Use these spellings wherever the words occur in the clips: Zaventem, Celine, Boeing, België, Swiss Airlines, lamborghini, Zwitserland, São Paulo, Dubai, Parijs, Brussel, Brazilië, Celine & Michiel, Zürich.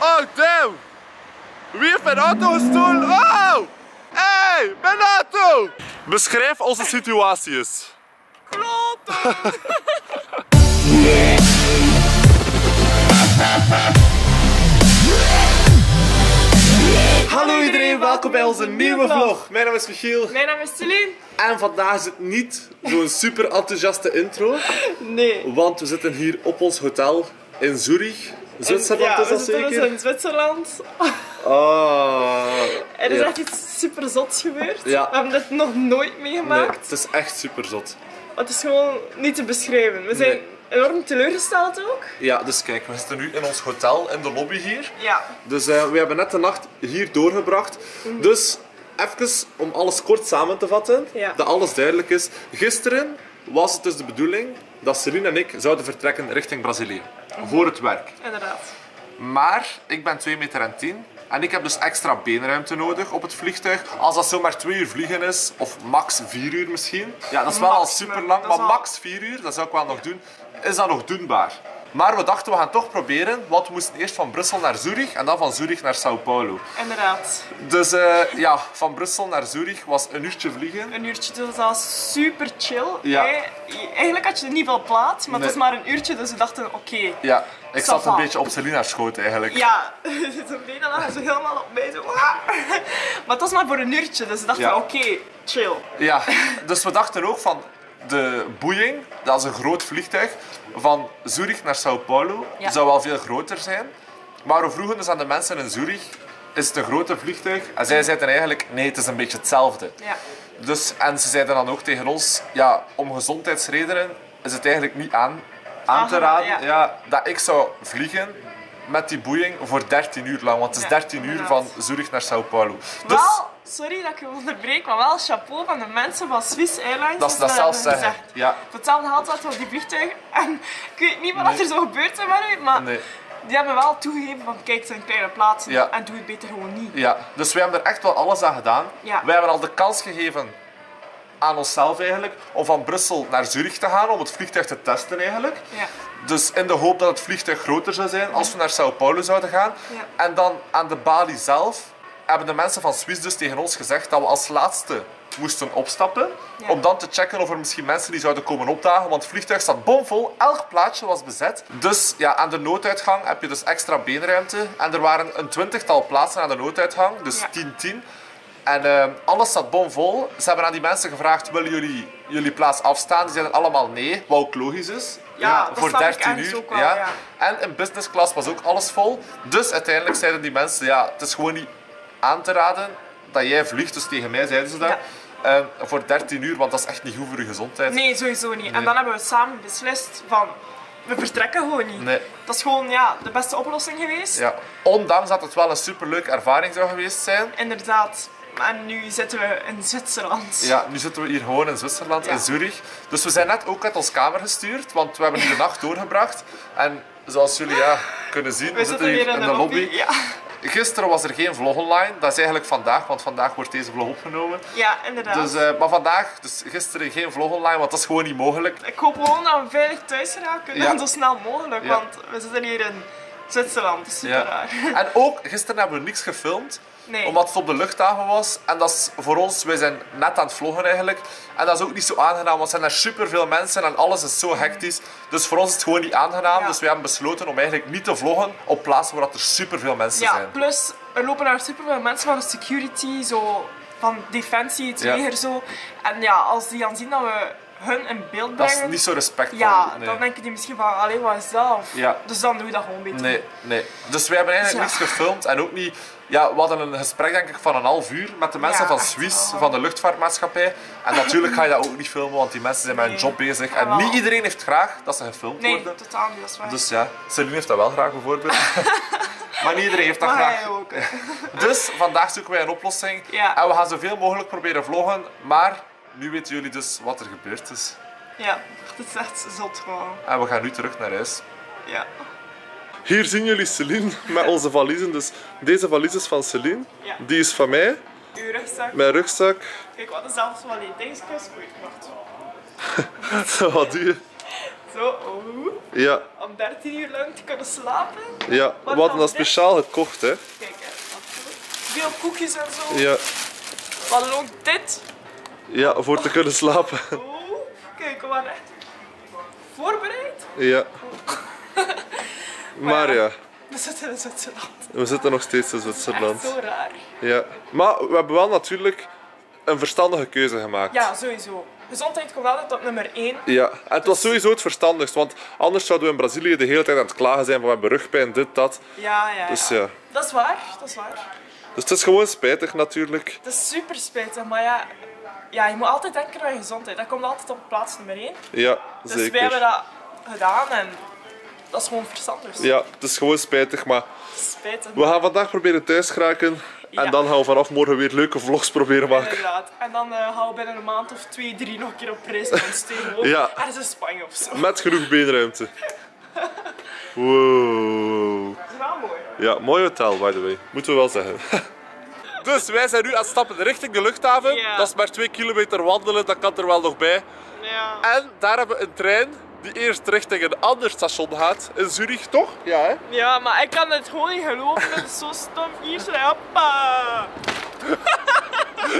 Oh, damn! Wierp een autostoel. Oh! Hey, mijn auto! Beschrijf onze situaties. Kloten! Hallo iedereen, welkom bij onze nieuwe vlog. Mijn naam is Michiel. Mijn naam is Celine. En vandaag is het niet zo'n super enthousiaste intro. Nee. Want we zitten hier op ons hotel in Zürich. Zwitserland, ja, is dat zeker? Ja, we zitten dus in Zwitserland. Er is echt iets super zots gebeurd. Ja. We hebben dit nog nooit meegemaakt. Nee, het is echt super zot. Het is gewoon niet te beschrijven. We zijn enorm teleurgesteld ook. Ja, dus kijk, we zitten nu in ons hotel, in de lobby hier. Ja. Dus we hebben net de nacht hier doorgebracht. Mm-hmm. Dus even om alles kort samen te vatten, dat alles duidelijk is. Gisteren was het dus de bedoeling dat Celine en ik zouden vertrekken richting Brazilië. Voor het werk. Inderdaad. Maar ik ben 2,10 meter en ik heb dus extra beenruimte nodig op het vliegtuig. Als dat zomaar 2 uur vliegen is, of max 4 uur misschien. Ja, dat is wel al super lang, maar max 4 uur, dat zou ik wel nog doen. Is dat nog doenbaar? Maar we dachten, we gaan toch proberen, want we moesten eerst van Brussel naar Zürich en dan van Zürich naar São Paulo. Inderdaad. Dus ja, van Brussel naar Zürich was een uurtje vliegen. Een uurtje, dus dat was super chill. Ja. Eigenlijk had je niet veel plaats, maar het was maar een uurtje, dus we dachten, oké. Ja, ik zat een beetje op Celina's schoot eigenlijk. Ja, Celina lag zo helemaal op mij, zo. Maar het was maar voor een uurtje, dus we dachten, oké, chill. Ja, dus we dachten ook van... De boeing, dat is een groot vliegtuig, van Zürich naar São Paulo, zou wel veel groter zijn. Maar we vroegen dus aan de mensen in Zürich, is het een grote vliegtuig? En zij zeiden eigenlijk, nee, het is een beetje hetzelfde. Ja. Dus, en ze zeiden dan ook tegen ons, ja, om gezondheidsredenen is het eigenlijk niet aan te raden dat ik zou vliegen met die boeing voor 13 uur lang. Want het is 13 uur van Zürich naar São Paulo. Dus, wel, sorry dat ik je onderbreek, maar wel chapeau van de mensen van Swiss Airlines. Dat ze dat zelf zeggen. Ja. Hetzelfde haalt dat op die vliegtuig. En ik weet niet wat er zo gebeurt in mij, maar die hebben wel toegegeven van kijk, het zijn kleine plaatsen en doe het beter gewoon niet. Ja, dus wij hebben er echt wel alles aan gedaan. Ja. Wij hebben al de kans gegeven aan onszelf eigenlijk om van Brussel naar Zürich te gaan om het vliegtuig te testen eigenlijk. Ja. Dus in de hoop dat het vliegtuig groter zou zijn als we naar São Paulo zouden gaan. Ja. En dan aan de balie zelf hebben de mensen van Swiss dus tegen ons gezegd dat we als laatste moesten opstappen om dan te checken of er misschien mensen die zouden komen opdagen, want het vliegtuig staat bomvol, elk plaatsje was bezet. Dus ja, aan de nooduitgang heb je dus extra beenruimte en er waren een 20-tal plaatsen aan de nooduitgang, dus 10-10. En alles zat bomvol. Ze hebben aan die mensen gevraagd, willen jullie jullie plaats afstaan? Die zeiden allemaal nee, wat ook logisch is. Ja, voor 13 uur. Wel, ja. En in business class was ook alles vol. Dus uiteindelijk zeiden die mensen, ja, het is gewoon niet aan te raden dat jij vliegt. Dus tegen mij zeiden ze dat. Ja. Voor 13 uur, want dat is echt niet goed voor je gezondheid. Nee, sowieso niet. Nee. En dan hebben we samen beslist van... We vertrekken gewoon niet. Nee. Dat is gewoon de beste oplossing geweest. Ja. Ondanks dat het wel een superleuke ervaring zou geweest zijn. Inderdaad. En nu zitten we in Zwitserland. Ja, nu zitten we hier gewoon in Zwitserland, in Zürich. Dus we zijn net ook uit ons kamer gestuurd, want we hebben hier de nacht doorgebracht. En zoals jullie kunnen zien, we zitten hier in de lobby. Ja. Gisteren was er geen vlog online, dat is eigenlijk vandaag, want vandaag wordt deze vlog opgenomen. Ja, inderdaad. Dus, maar vandaag, dus gisteren geen vlog online, want dat is gewoon niet mogelijk. Ik hoop gewoon dat we veilig thuis raken, en zo snel mogelijk, want we zitten hier in Zwitserland, dat is super raar. En ook, gisteren hebben we niks gefilmd. Nee. Omdat het op de luchthaven was. En dat is voor ons, wij zijn net aan het vloggen eigenlijk. En dat is ook niet zo aangenaam, want er zijn er superveel mensen en alles is zo hectisch. Dus voor ons is het gewoon niet aangenaam. Dus we hebben besloten om eigenlijk niet te vloggen op plaatsen waar er superveel mensen zijn. Ja, plus er lopen daar superveel mensen van de security, zo, van defensie, het leger zo. En ja, als die dan zien dat we hun in beeld brengen... Dat is niet zo respectvol. Ja, dan denken die misschien van, allee, wat is dat? Of, dus dan doen we dat gewoon beter. Nee, nee. Dus wij hebben eigenlijk niks gefilmd en ook niet... Ja, we hadden een gesprek denk ik van een half uur met de mensen van Swiss, van de luchtvaartmaatschappij. En natuurlijk ga je dat ook niet filmen, want die mensen zijn met hun job bezig. En niet iedereen heeft graag dat ze gefilmd worden. Nee, totaal niet, dat is waar. Dus ja, Celine heeft dat wel graag bijvoorbeeld. Maar niet iedereen heeft dat graag. Hij ook. Dus vandaag zoeken wij een oplossing. Ja. En we gaan zoveel mogelijk proberen vloggen. Maar nu weten jullie dus wat er gebeurd is. Ja, het is echt zot gewoon. En we gaan nu terug naar huis. Ja. Hier zien jullie Celine met onze valiezen. Dus deze valies is van Celine, die is van mij. Uw rugzak. Mijn rugzak. Kijk, wat is zelfs wel deze keer. Wacht. Wat doe je? Zo, ja. Om 13 uur lang te kunnen slapen. Ja, we hadden dat speciaal gekocht, hè. Kijk, hè. Veel koekjes en zo. Ja. We hadden ook dit. Ja, voor te kunnen slapen. Oh, kijk, we waren echt voorbereid. Ja. Maar ja. We zitten in Zwitserland. We zitten nog steeds in Zwitserland. Echt zo raar. Ja. Maar we hebben wel natuurlijk een verstandige keuze gemaakt. Ja, sowieso. Gezondheid komt altijd op nummer 1. Ja, en het was sowieso het verstandigst, want anders zouden we in Brazilië de hele tijd aan het klagen zijn van we hebben rugpijn, dit, dat. Ja, ja. Dus, ja. Dat is waar, dat is waar. Dus het is gewoon spijtig natuurlijk. Het is super spijtig, maar ja, je moet altijd denken aan je gezondheid. Dat komt altijd op plaats nummer 1. Ja, dus zeker. Dus wij hebben dat gedaan en dat is gewoon verstandig. Ja, het is gewoon spijtig, maar spijtig. We gaan vandaag proberen thuis geraken. Ja. En dan gaan we vanaf morgen weer leuke vlogs proberen maken. Inderdaad. En dan gaan we binnen een maand of 2, 3 nog een keer op reis naar Steenhoop. Ja. Ergens in Spanje of zo. Met genoeg beenruimte. Wow. Dat is wel mooi. Ja, mooi hotel, by the way. Moeten we wel zeggen. Dus wij zijn nu aan het stappen richting de luchthaven. Ja. Dat is maar 2 kilometer wandelen, dat kan er wel nog bij. Ja. En daar hebben we een trein die eerst richting een ander station gaat, in Zürich, toch? Ja, hè? Ja, maar ik kan het gewoon niet geloven, dat is zo stom. Hier schrijf, hoppa!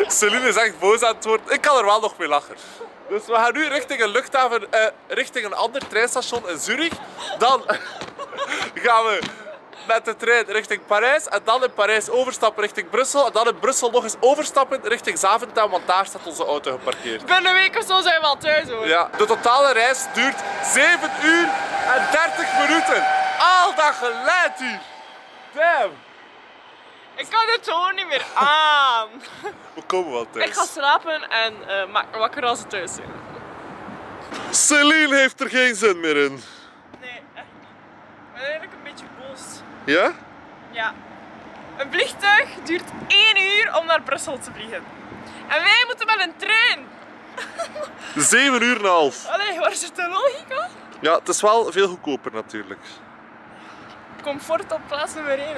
Celine is echt boos aan het worden. Ik kan er wel nog mee lachen. Dus we gaan nu richting een luchthaven, richting een ander treinstation in Zürich. Dan gaan we met de trein richting Parijs en dan in Parijs overstappen richting Brussel en dan in Brussel nog eens overstappen richting Zaventem, want daar staat onze auto geparkeerd. Binnen een week of zo zijn we al thuis, hoor. Ja, de totale reis duurt 7 uur en 30 minuten. Al dat geluid hier. Damn. Ik kan het gewoon niet meer aan. We komen wel thuis. Ik ga slapen en maak me wakker als we thuis zijn. Celine heeft er geen zin meer in. Nee, echt niet. Ik ben eigenlijk een beetje boos. Ja? Ja. Een vliegtuig duurt 1 uur om naar Brussel te vliegen. En wij moeten met een trein. 7,5 uur. Allee, waar zit de logica? Ja, het is wel veel goedkoper natuurlijk. Comfort op plaats nummer 1.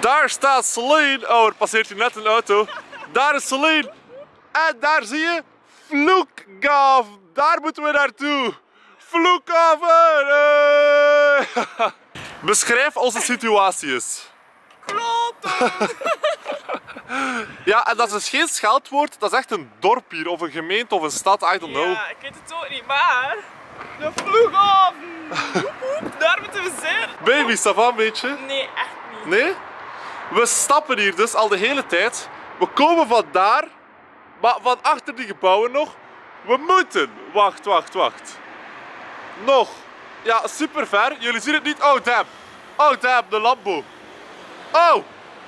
Daar staat Celine. Oh, er passeert hier net een auto. Daar is Celine. En daar zie je Vloekgaf. Daar moeten we naartoe. Vloekhaven! Beschrijf onze situatie eens. Kloten! Ja, en dat is dus geen scheldwoord, dat is echt een dorp hier, of een gemeente of een stad, I don't know. Ja, ik weet het ook niet, maar de Vloekhaven! Daar moeten we zijn! Baby, ça va een beetje? Nee, echt niet. Nee? We stappen hier dus al de hele tijd. We komen van daar, maar van achter die gebouwen nog. We moeten. Wacht. Nog. Ja, super ver. Jullie zien het niet. Oh, damn. Oh, damn, de Lambo. Oh,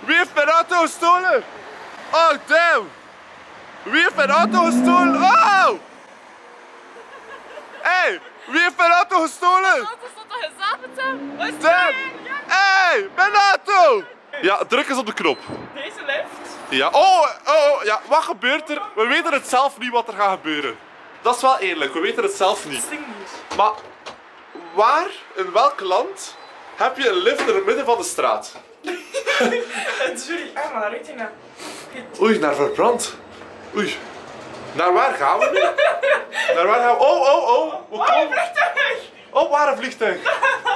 wie heeft mijn auto gestolen? Oh, damn. Wie heeft mijn auto gestolen? Oh! Hey, wie heeft mijn auto gestolen? Mijn auto stond toch in Zaventem? Wat is dit? Hey, mijn auto! Ja, druk eens op de knop. Deze lift? Ja. Oh, ja. Wat gebeurt er? We weten het zelf niet wat er gaat gebeuren. Dat is wel eerlijk, we weten het zelf niet. Maar waar, in welk land, heb je een lift in het midden van de straat? Sorry, maar daar ruikt hij naar. Oei, naar verbrand. Oei. Naar waar gaan we nu? Naar waar gaan we? Oh. Waar een vliegtuig? Oh, waar een vliegtuig?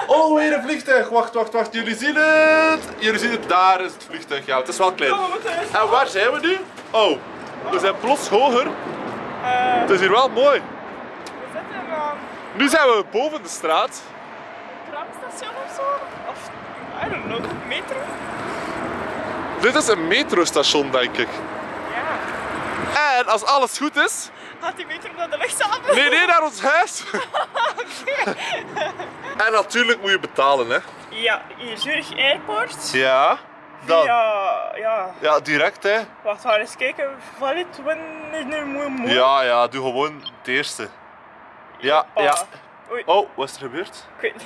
Oh, weer een vliegtuig. Wacht. Jullie zien het. Daar is het vliegtuig. Ja, het is wel klein. En waar zijn we nu? Oh, we zijn plots hoger. Het is hier wel mooi. We zitten nu zijn we boven de straat. Een tramstation of zo? Of, I don't know, metro? Dit is een metrostation, denk ik. Ja. En als alles goed is... Gaat die metro naar de luchthaven? Nee, naar ons huis. Oké. En natuurlijk moet je betalen, hè. Ja, hier Zürich Airport. Ja. Dan. Ja, direct, hè. Wacht, ga eens kijken. Valid, wanneer. Ja, doe gewoon het eerste. Ja. Oei. Oh, wat is er gebeurd? Ik weet niet.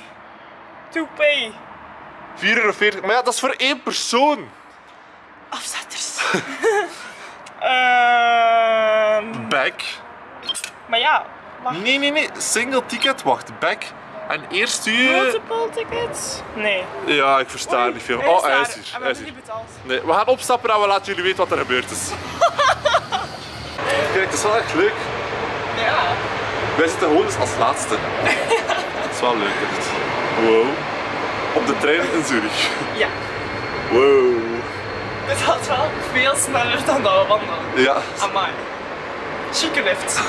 To pay. 44, maar ja, dat is voor 1 persoon. Afzetters. Back. Maar ja, wacht. Nee, single ticket, wacht, back. En eerst u... Multiple tickets? Nee. Ja, ik versta niet veel. Oh, hij is hier. En we hebben niet betaald. Nee, we gaan opstappen en we laten jullie weten wat er gebeurd is. gekregen. Het is wel echt leuk. Ja. Wij zitten gewoon dus als laatste. Het is wel leuk. Dit. Wow. Op de trein in Zürich. Ja. Wow. Dit gaat wel veel sneller dan dat we wandelen. Ja. Amai. Chique lift.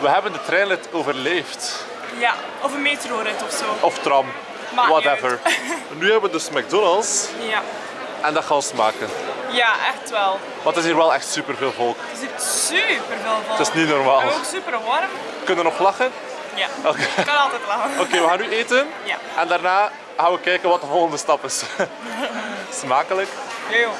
We hebben de treinrit overleefd. Ja, of een metrorit of zo. Of tram. Maar whatever. Nu hebben we dus McDonald's. Ja. En dat gaan we smaken. Ja, echt wel. Want het is hier wel echt super veel volk. Het is hier super veel volk. Het is niet normaal. En ook super warm. Kunnen we nog lachen? Ja. Okay. Ik kan altijd lachen. Oké, we gaan nu eten. Ja. En daarna gaan we kijken wat de volgende stap is. Smakelijk. Heel.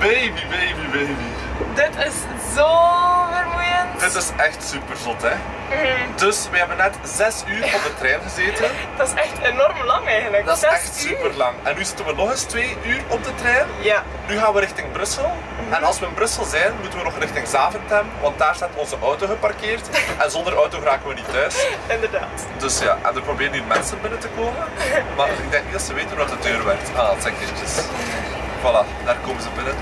Baby, baby, baby. Dit is zo vermoeiend. Dit is echt super zot, hè? Mm. Dus we hebben net 6 uur op de trein gezeten. Dat is echt enorm lang eigenlijk. Dat is echt super lang. En nu zitten we nog eens 2 uur op de trein. Ja. Nu gaan we richting Brussel. Mm. En als we in Brussel zijn, moeten we nog richting Zaventem, want daar staat onze auto geparkeerd. En zonder auto raken we niet thuis. Inderdaad. Dus ja, en er proberen hier mensen binnen te komen. Maar ik denk niet dat ze weten hoe de deur werkt. Ah, dat zijn kindjes. Voilà, daar komen ze binnen.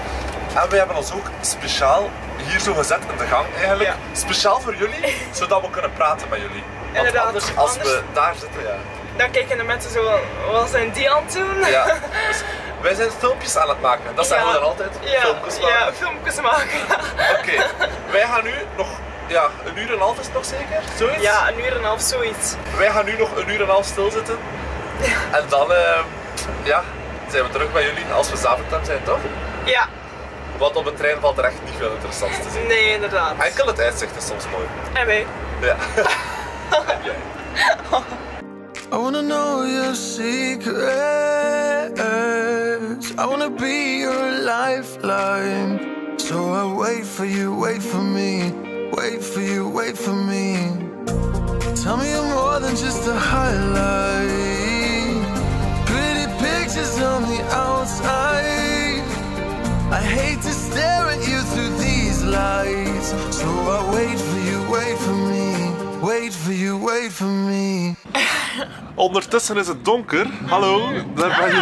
En we hebben ons ook speciaal hier zo gezet in de gang eigenlijk. Ja. Speciaal voor jullie, zodat we kunnen praten met jullie. Want inderdaad, anders, als we daar zitten, ja. Dan kijken de mensen zo, wat zijn die aan het doen? Ja. Dus wij zijn filmpjes aan het maken. Dat zijn we dan altijd, filmpjes maken. Ja, filmpjes maken. Oké, wij gaan nu nog, een uur en een half is het nog zeker? Zoiets? Ja, een uur en een half, zoiets. Wij gaan nu nog een uur en een half stilzitten. Ja. En dan, zijn we terug bij jullie als we Zaventem zijn, toch? Ja. Want op de trein valt er echt niet veel interessants te zien. Nee, inderdaad. Enkel het uitzicht is soms mooi. En wij. Ja. En jij. I wanna know your secrets. I wanna be your lifeline. So I wait for you, wait for me. Wait for you, wait for me. Tell me you're more than just a highlight. On the outside, I hate to stare at you through these lights. So I wait for you, wait for me. Wait for you, wait for me. Ondertussen is het donker. Hallo, daar ben je.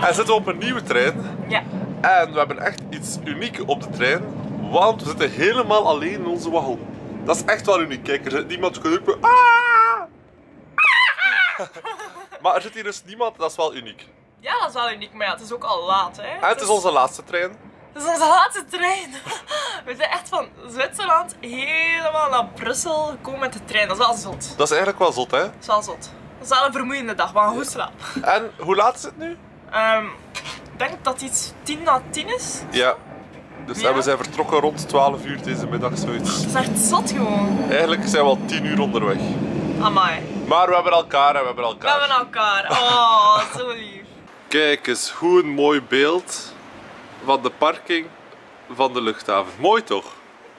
En zitten we op een nieuwe trein. Ja. En we hebben echt iets uniek op de trein, want we zitten helemaal alleen in onze wagon. Dat is echt wel uniek. Kijk, er zit niemand te roepen. Maar er zit hier dus niemand, dat is wel uniek. Ja, dat is wel uniek, maar ja, het is ook al laat, hè. En het is onze laatste trein. Het is onze laatste trein. We zijn echt van Zwitserland helemaal naar Brussel gekomen met de trein. Dat is wel zot. Dat is eigenlijk wel zot, hè. Dat is wel zot. Dat is wel een vermoeiende dag, maar goed slaap. En hoe laat is het nu? Ik denk dat het iets 10 na 10 is. Ja. Dus we zijn vertrokken rond 12 uur deze middag, zoiets. Dat is echt zot gewoon. Eigenlijk zijn we al 10 uur onderweg. Amai. Maar we hebben elkaar en we hebben elkaar. We hebben elkaar. Oh, zo lief. Kijk eens, hoe een mooi beeld van de parking van de luchthaven. Mooi toch?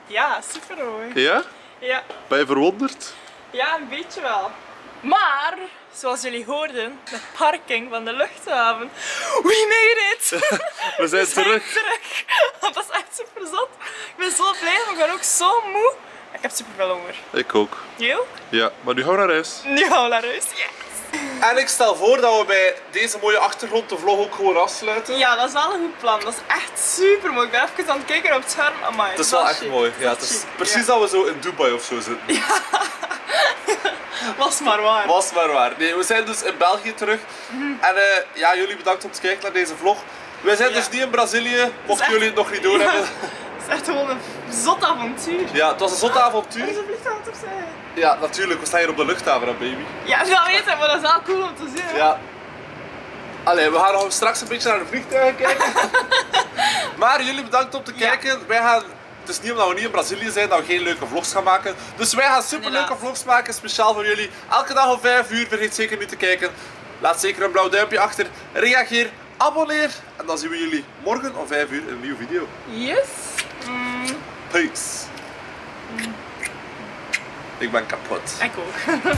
Ja, super mooi. Ja? Ja. Ben je verwonderd? Ja, een beetje wel. Maar, zoals jullie hoorden, de parking van de luchthaven. We made it! We zijn terug. Dat is echt super zot. Ik ben zo blij, maar ik ben ook zo moe. Ik heb super veel honger. Ik ook. Jij? Ja, maar nu gaan we naar huis. Nu gaan we naar huis, yes! En ik stel voor dat we bij deze mooie achtergrond de vlog ook gewoon afsluiten. Ja, dat is wel een goed plan. Dat is echt super mooi. Ik ben even aan het kijken op het scherm. Amai, het is wel echt mooi. Ja, het is precies dat we zo in Dubai of zo zitten. Ja. Was maar waar. Was maar waar. Nee, we zijn dus in België terug. En ja, jullie bedankt om te kijken naar deze vlog. Wij zijn dus niet in Brazilië, mochten jullie het nog niet door hebben. Het is echt gewoon een zot avontuur. Ja, het was een zot avontuur. Is het vliegtuig op zijn? Ja, natuurlijk. We staan hier op de luchthaven, baby. Ja, dat weet ik, maar dat is wel cool om te zien. Ja. Allee, we gaan nog straks een beetje naar de vliegtuigen kijken. Maar jullie bedankt om te kijken. Wij gaan, het is niet omdat we niet in Brazilië zijn dat we geen leuke vlogs gaan maken. Dus wij gaan super leuke vlogs maken, speciaal voor jullie. Elke dag om 5 uur, vergeet zeker niet te kijken. Laat zeker een blauw duimpje achter. Reageer, abonneer. En dan zien we jullie morgen om 5 uur in een nieuwe video. Yes. Peace. Ik ben kapot. Ik ook.